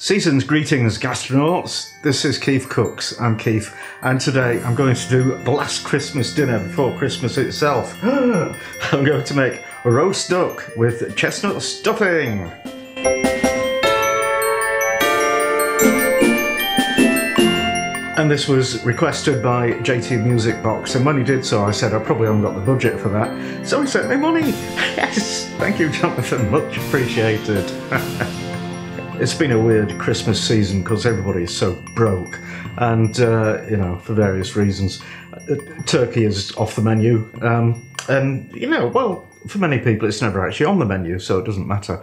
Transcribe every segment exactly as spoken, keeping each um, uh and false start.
Season's greetings, gastronauts. This is Keith Cooks. I'm Keith, and today I'm going to do the last Christmas dinner before Christmas itself. I'm going to make a roast duck with chestnut stuffing. And this was requested by J T Music Box, and when he did so I said I probably haven't got the budget for that, so he sent me money. Yes, thank you, Jonathan, much appreciated. It's been a weird Christmas season because everybody is so broke, and uh, you know, for various reasons. Turkey is off the menu, um, and you know, well, for many people it's never actually on the menu, so it doesn't matter.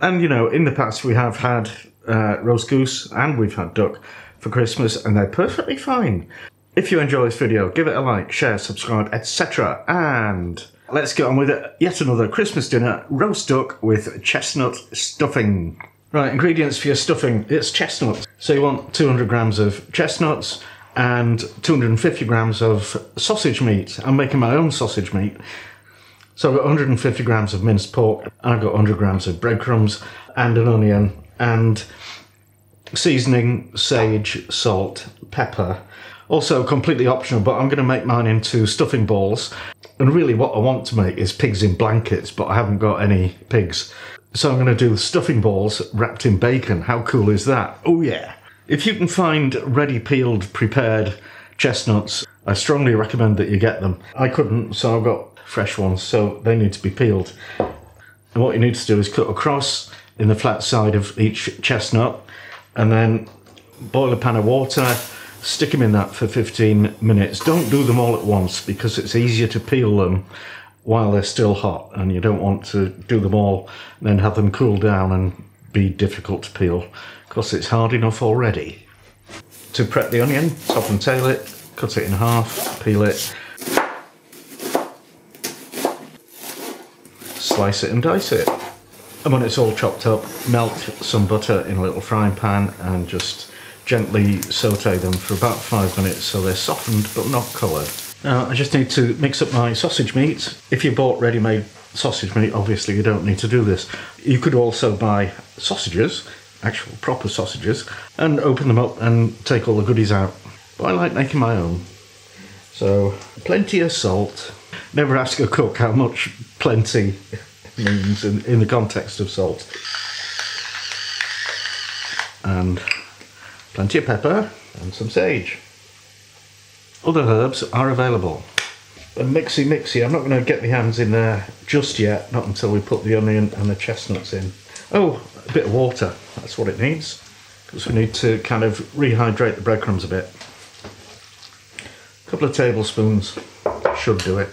And you know, in the past we have had uh, roast goose and we've had duck for Christmas, and they're perfectly fine. If you enjoy this video, give it a like, share, subscribe, et cetera. And let's get on with it. Yet another Christmas dinner, roast duck with chestnut stuffing. Right, ingredients for your stuffing. It's chestnuts. So you want two hundred grams of chestnuts and two hundred fifty grams of sausage meat. I'm making my own sausage meat. So I've got one hundred fifty grams of minced pork, and I've got one hundred grams of breadcrumbs and an onion and seasoning, sage, salt, pepper. Also completely optional, but I'm going to make mine into stuffing balls. And really what I want to make is pigs in blankets, but I haven't got any pigs. So I'm going to do the stuffing balls wrapped in bacon. How cool is that? Oh yeah! If you can find ready peeled, prepared chestnuts, I strongly recommend that you get them. I couldn't, so I've got fresh ones, so they need to be peeled. And what you need to do is cut across in the flat side of each chestnut, and then boil a pan of water, stick them in that for fifteen minutes. Don't do them all at once because it's easier to peel them while they're still hot, and you don't want to do them all and then have them cool down and be difficult to peel, because it's hard enough already. To prep the onion, top and tail it, cut it in half, peel it, slice it and dice it. And when it's all chopped up, melt some butter in a little frying pan and just gently saute them for about five minutes so they're softened but not coloured. Now I just need to mix up my sausage meat. If you bought ready-made sausage meat, obviously you don't need to do this. You could also buy sausages, actual proper sausages, and open them up and take all the goodies out. But I like making my own. So, plenty of salt. Never ask a cook how much plenty means in, in the context of salt. And plenty of pepper and some sage. Other herbs are available. And mixy mixy, I'm not going to get my hands in there just yet, not until we put the onion and the chestnuts in. Oh, a bit of water, that's what it needs, because we need to kind of rehydrate the breadcrumbs a bit. A couple of tablespoons should do it.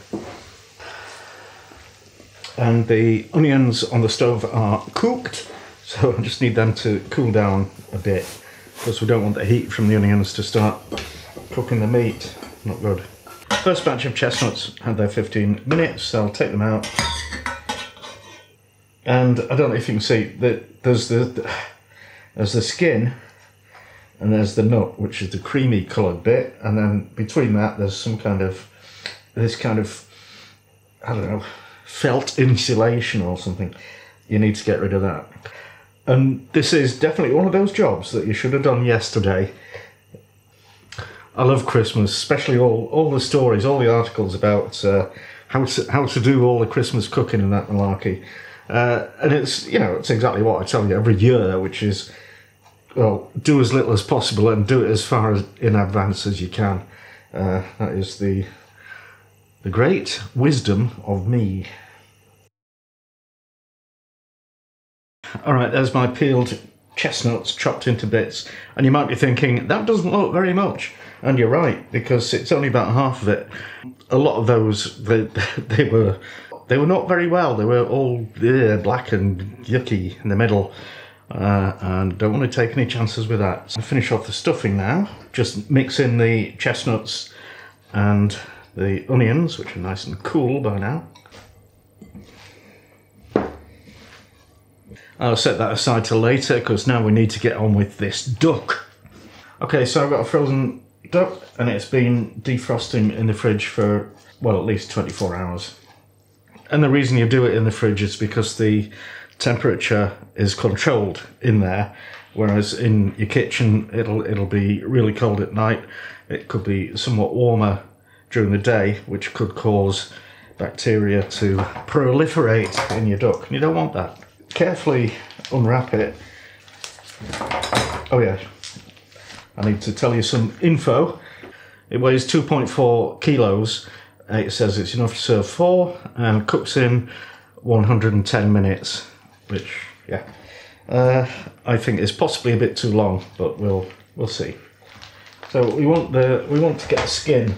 And the onions on the stove are cooked, so I just need them to cool down a bit, because we don't want the heat from the onions to start cooking the meat. Not good. First batch of chestnuts had their fifteen minutes, so I'll take them out. And I don't know if you can see that there's the there's the skin and there's the nut, which is the creamy coloured bit, and then between that there's some kind of this kind of I don't know felt insulation or something. You need to get rid of that. And this is definitely one of those jobs that you should have done yesterday. I love Christmas, especially all, all the stories, all the articles about uh, how, to, how to do all the Christmas cooking and that malarkey. Uh, and it's, you know, it's exactly what I tell you every year, which is, well, do as little as possible and do it as far as, in advance as you can. Uh, that is the, the great wisdom of me. All right, there's my peeled chestnuts chopped into bits, and you might be thinking, that doesn't look very much. And you're right, because it's only about half of it. A lot of those, they, they were they were not very well. They were all yeah, black and yucky in the middle. Uh, and don't want to take any chances with that. So I'll finish off the stuffing now. Just mix in the chestnuts and the onions, which are nice and cool by now. I'll set that aside till later, because now we need to get on with this duck. Okay, so I've got a frozen duck, and it's been defrosting in the fridge for, well, at least twenty-four hours. And the reason you do it in the fridge is because the temperature is controlled in there, whereas in your kitchen it'll it'll be really cold at night. It could be somewhat warmer during the day, which could cause bacteria to proliferate in your duck, and you don't want that. Carefully unwrap it. Oh yeah, I need to tell you some info. It weighs two point four kilos. It says it's enough to serve four and cooks in one hundred and ten minutes, which, yeah, uh, I think is possibly a bit too long, but we'll we'll see. So we want the we want to get the skin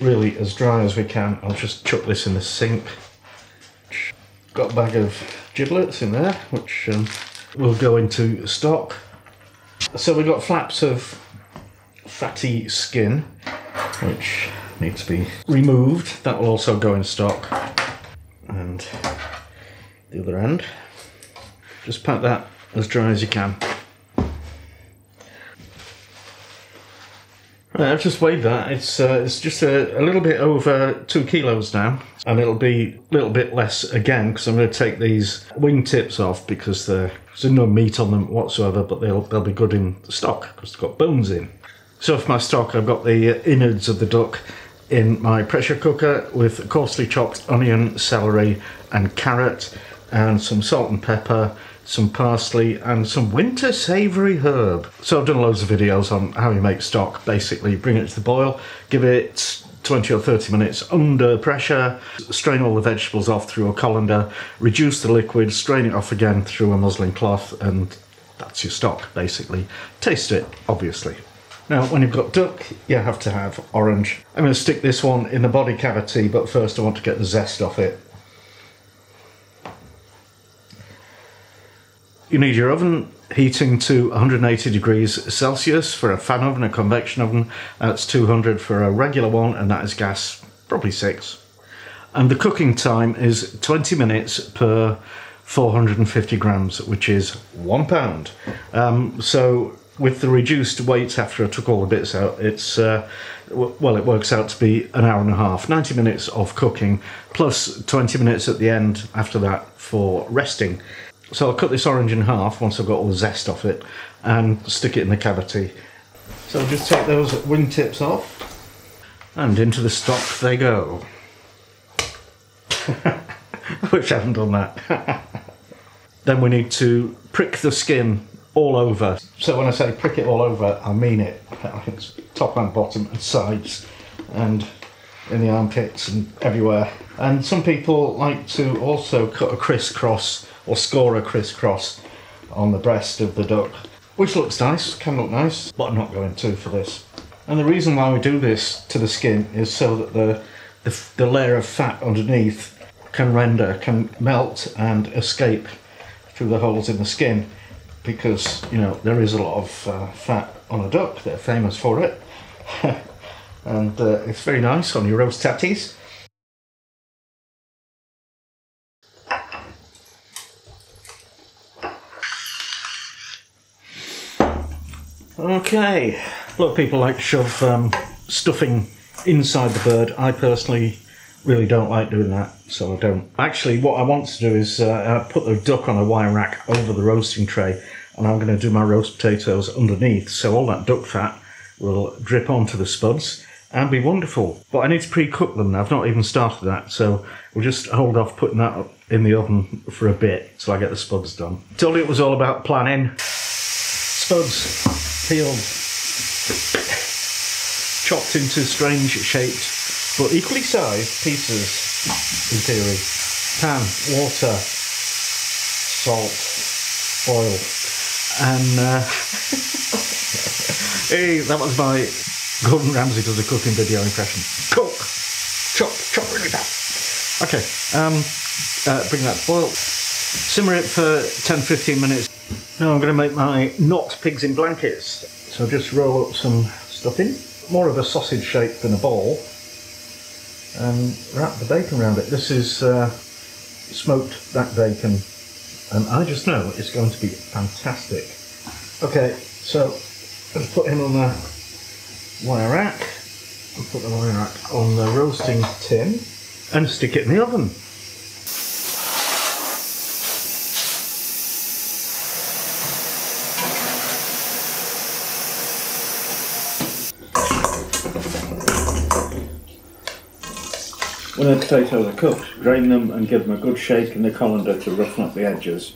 really as dry as we can. I'll just chuck this in the sink. Got a bag of giblets in there, which um, will go into stock. So we've got flaps of fatty skin, which needs to be removed. That will also go in stock. And the other end, just pat that as dry as you can. Right, I've just weighed that. It's uh, it's just a, a little bit over two kilos now, and it'll be a little bit less again because I'm going to take these wing tips off because there's no meat on them whatsoever, but they'll they'll be good in stock because they've got bones in. So for my stock, I've got the innards of the duck in my pressure cooker with coarsely chopped onion, celery, and carrot, and some salt and pepper, some parsley and some winter savoury herb. So I've done loads of videos on how you make stock. Basically, bring it to the boil, give it twenty or thirty minutes under pressure, strain all the vegetables off through a colander, reduce the liquid, strain it off again through a muslin cloth, and that's your stock, basically. Taste it, obviously. Now, when you've got duck, you have to have orange. I'm going to stick this one in the body cavity, but first I want to get the zest off it. You need your oven heating to one hundred and eighty degrees Celsius for a fan oven, a convection oven. That's two hundred for a regular one, and that is gas, probably six. And the cooking time is twenty minutes per four hundred and fifty grams, which is one pound. Um, so with the reduced weight after I took all the bits out, it's uh, w well, it works out to be an hour and a half, ninety minutes of cooking, plus twenty minutes at the end after that for resting. So I'll cut this orange in half once I've got all the zest off it and stick it in the cavity. So I'll just take those wing tips off and into the stock they go. I wish I hadn't done that. Then we need to prick the skin all over. So when I say prick it all over, I mean it. I think it's top and bottom and sides and in the armpits and everywhere. And some people like to also cut a crisscross or score a crisscross on the breast of the duck, which looks nice, can look nice, but I'm not going to for this. And the reason why we do this to the skin is so that the, the, the layer of fat underneath can render, can melt and escape through the holes in the skin, because, you know, there is a lot of uh, fat on a duck. They're famous for it. And uh, it's very nice on your roast tatties. Okay, a lot of people like to shove um, stuffing inside the bird. I personally really don't like doing that, so I don't. Actually, what I want to do is uh, put the duck on a wire rack over the roasting tray, and I'm going to do my roast potatoes underneath, so all that duck fat will drip onto the spuds and be wonderful. But I need to pre-cook them now. I've not even started that, so we'll just hold off putting that up in the oven for a bit till I get the spuds done. Told you it was all about planning. Spuds. Peeled, chopped into strange shaped but equally sized pieces in theory. Pan, water, salt, oil, and uh, hey, that was my Gordon Ramsay does a cooking video impression. Cook, chop, chop really bad. Okay, um, uh, bring that to boil. Simmer it for ten to fifteen minutes. Now I'm going to make my not pigs in blankets. So just roll up some stuffing, more of a sausage shape than a ball, and wrap the bacon around it. This is uh, smoked back bacon, and I just know it's going to be fantastic. Okay, so let's put him on the wire rack, and put the wire rack on the roasting tin, and stick it in the oven. When the potatoes are cooked, drain them and give them a good shake in the colander to roughen up the edges.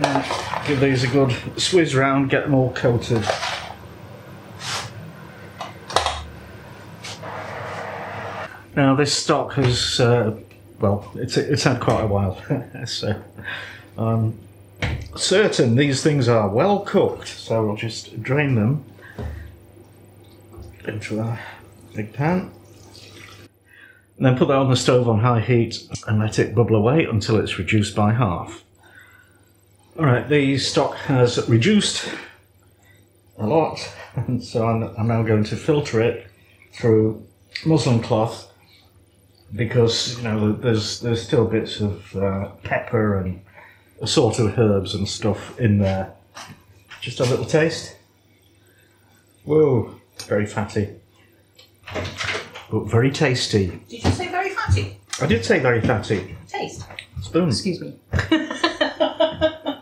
And give these a good swizz round, get them all coated. Now this stock has, uh, well, it's, it's had quite a while, so I'm certain these things are well cooked, so we'll just drain them into a big pan, and then put that on the stove on high heat and let it bubble away until it's reduced by half. Alright, the stock has reduced a lot, and so I'm, I'm now going to filter it through muslin cloth, because, you know, there's there's still bits of uh, pepper and assorted herbs and stuff in there. Just a little taste. Whoa, very fatty, but very tasty. Did you say very fatty? I did say very fatty. Taste. Spoon. Excuse me. I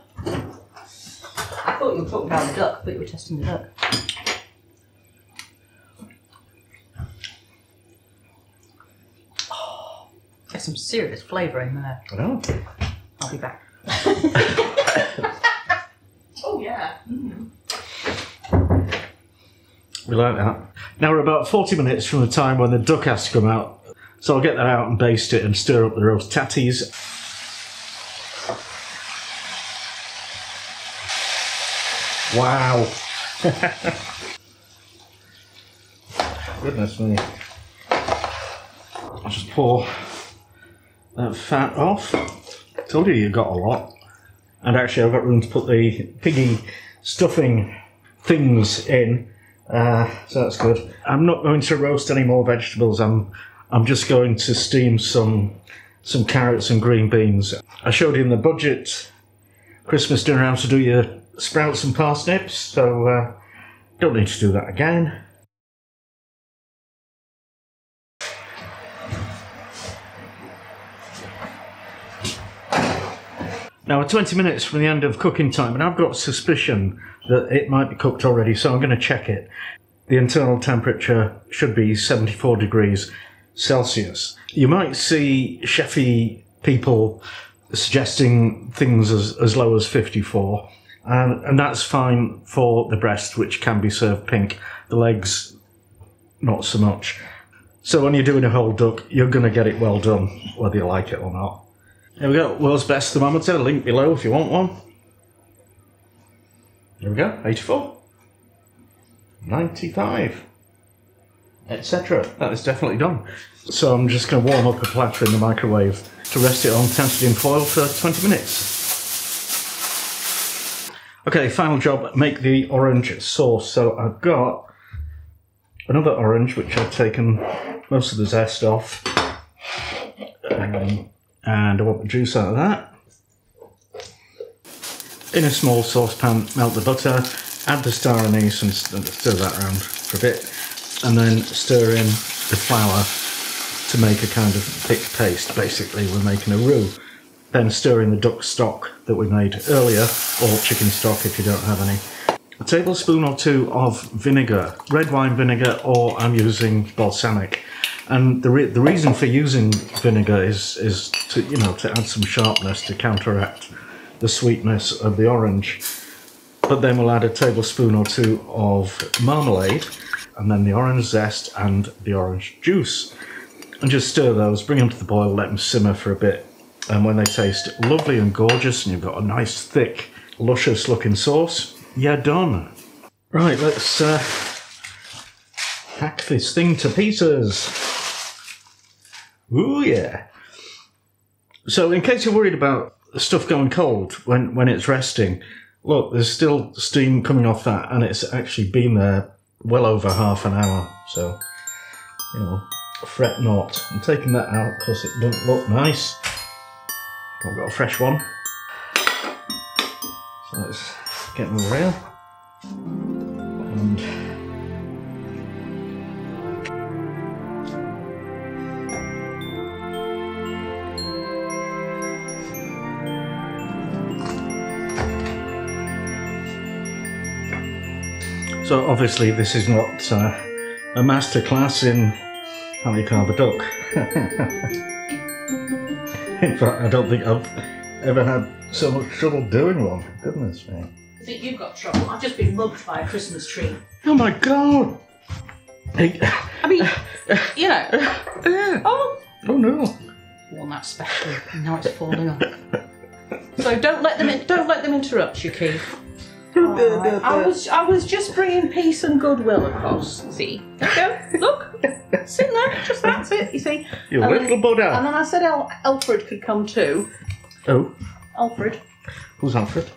thought you were talking about the duck, but you were testing the duck. There's some serious flavour in there. I know. I'll be back. Oh yeah. Mm. We like that. Now we're about forty minutes from the time when the duck has to come out. So I'll get that out and baste it and stir up the roast tatties. Wow. Goodness me. I'll just pour that fat off. Told you you got a lot. And actually I've got room to put the piggy stuffing things in, uh, so that's good. I'm not going to roast any more vegetables. I'm I'm just going to steam some some carrots and green beans. I showed you in the budget Christmas dinner how to do your sprouts and parsnips, so uh, don't need to do that again. Now we're twenty minutes from the end of cooking time, and I've got suspicion that it might be cooked already, so I'm going to check it. The internal temperature should be seventy-four degrees Celsius. You might see chefy people suggesting things as, as low as fifty-four, and, and that's fine for the breast, which can be served pink. The legs, not so much. So when you're doing a whole duck, you're going to get it well done, whether you like it or not. Here we go, world's best thermometer, link below if you want one. Here we go, eighty-four, ninety-five, et cetera. That is definitely done. So I'm just going to warm up a platter in the microwave to rest it on tungsten foil for twenty minutes. Okay, final job, make the orange sauce. So I've got another orange, which I've taken most of the zest off. Um, And I want the juice out of that. In a small saucepan, melt the butter, add the star anise and stir that around for a bit, and then stir in the flour to make a kind of thick paste. Basically, we're making a roux. Then stir in the duck stock that we made earlier, or chicken stock if you don't have any. A tablespoon or two of vinegar, red wine vinegar, or I'm using balsamic. And the, re the reason for using vinegar is, is to, you know, to add some sharpness to counteract the sweetness of the orange. But then we'll add a tablespoon or two of marmalade, and then the orange zest and the orange juice. And just stir those, bring them to the boil, let them simmer for a bit. And when they taste lovely and gorgeous and you've got a nice, thick, luscious looking sauce, you're done. Right, let's uh, hack this thing to pieces. Ooh, yeah. So in case you're worried about stuff going cold when, when it's resting, look, there's still steam coming off that, and it's actually been there well over half an hour. So, you know, fret not. I'm taking that out because it doesn't look nice. I've got a fresh one. So let's get them real. And So obviously this is not uh, a masterclass in how you carve a duck. In fact, I don't think I've ever had so much trouble doing one. Goodness me. I think you've got trouble. I've just been mugged by a Christmas tree. Oh my God! I mean, you know. Yeah. Oh. Oh no. Well, that's special. Now it's falling off. So don't let them in, don't let them interrupt you, Keith. Right. I was I was just bringing peace and goodwill across. See, there you go. Look, sitting there, just that's it. You see, you little Buddha. And then I said Al Alfred could come too. Oh, Alfred. Who's Alfred?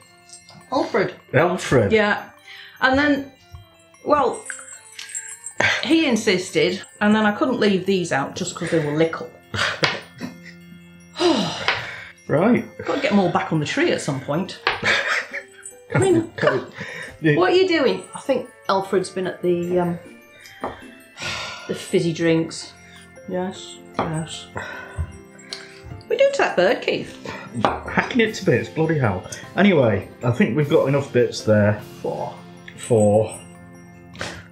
Alfred. Alfred. Yeah, and then, well, he insisted, and then I couldn't leave these out just because they were little. Right. Got to get them all back on the tree at some point. I mean, what are you doing? I think Alfred's been at the um, the fizzy drinks. Yes, yes. We do to that bird, Keith. Hacking it to bits, bloody hell. Anyway, I think we've got enough bits there for for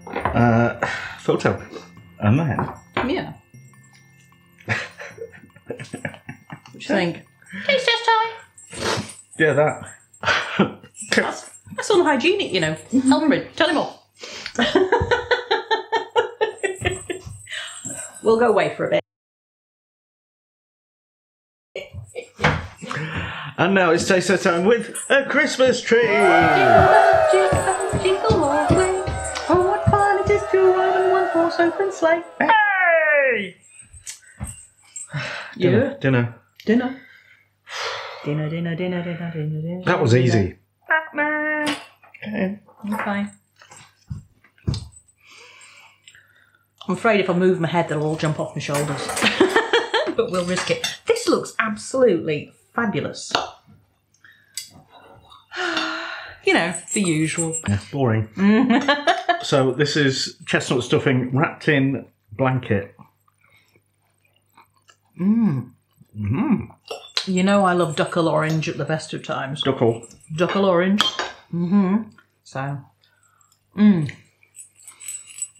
uh, photo, and then yeah. What do you think? Taste test time. Yeah, that. That's, that's unhygienic, you know. Alfred, tell him all. We'll go away for a bit. And now it's taste test time with a Christmas tree. Oh, what fun it is to ride on one horse open sleigh. Hey! Dinner, yeah. Dinner. Dinner. Dinner, dinner, dinner, dinner, dinner, dinner. That was easy. Duckman. Okay. Okay. I'm afraid if I move my head, they'll all jump off my shoulders. But we'll risk it. This looks absolutely fabulous. You know, the usual. Yeah, boring. So this is chestnut stuffing wrapped in blanket. Mmm. Mmm. You know I love duckle orange at the best of times. Duckle. Duckle orange. Mm-hmm. So. Mmm.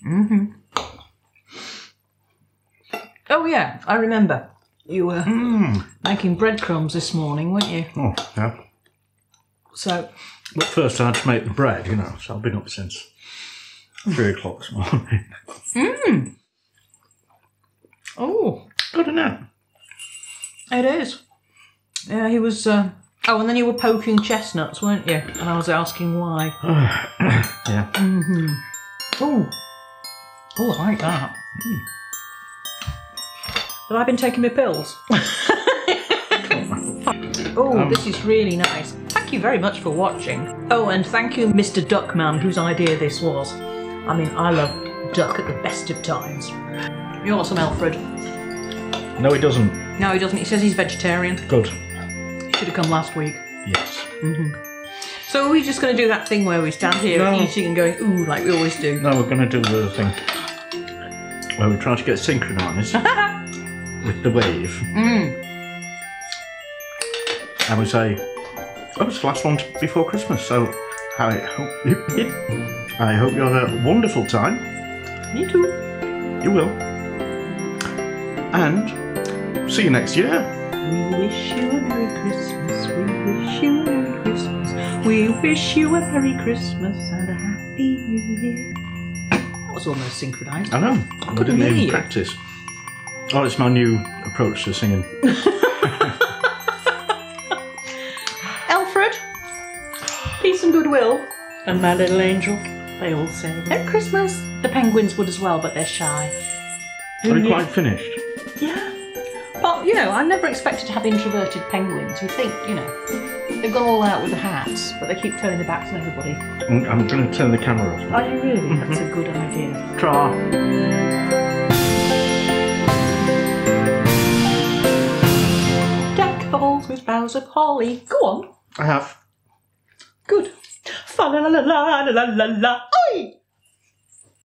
Mm-hmm. Oh, yeah. I remember. You were mm. making breadcrumbs this morning, weren't you? Oh, yeah. So. But first I had to make the bread, you know, so I've been up since three o'clock this morning. Mmm. Oh. Good, isn't it? It is. Yeah, he was. Uh... Oh, and then you were poking chestnuts, weren't you? And I was asking why. Yeah. Mm-hmm. Oh. Oh, I like that. Mm. Have I been taking my pills? Oh, um, this is really nice. Thank you very much for watching. Oh, and thank you, Mister Duckman, whose idea this was. I mean, I love duck at the best of times. You're awesome, Alfred. No, he doesn't. No, he doesn't. He says he's vegetarian. Good. Should have come last week. Yes. Mm-hmm. So are we just going to do that thing where we stand here no. eating and going, ooh, like we always do? No, we're going to do the thing where we try to get synchronised with the wave. Mm. And we say, oh, it's the last one before Christmas, so I hope you, I hope you have a wonderful time. You too. You will. And see you next year. We wish you a Merry Christmas. We wish you a Merry Christmas. We wish you a Merry Christmas and a Happy New Year. That was almost synchronised. I know. I couldn't didn't even practice. Oh, it's my new approach to singing. Alfred, peace and goodwill, and my little angel. They all say Merry Christmas. The penguins would as well, but they're shy. Are you quite finished? Yeah. Well, you know, I never expected to have introverted penguins. You think, you know, they've gone all out with the hats, but they keep turning their backs on everybody. I'm going to turn the camera off. Are you really? That's a good idea. Try. Deck the halls with boughs of holly. Go on. I have. Good. Fa la la la la la la la.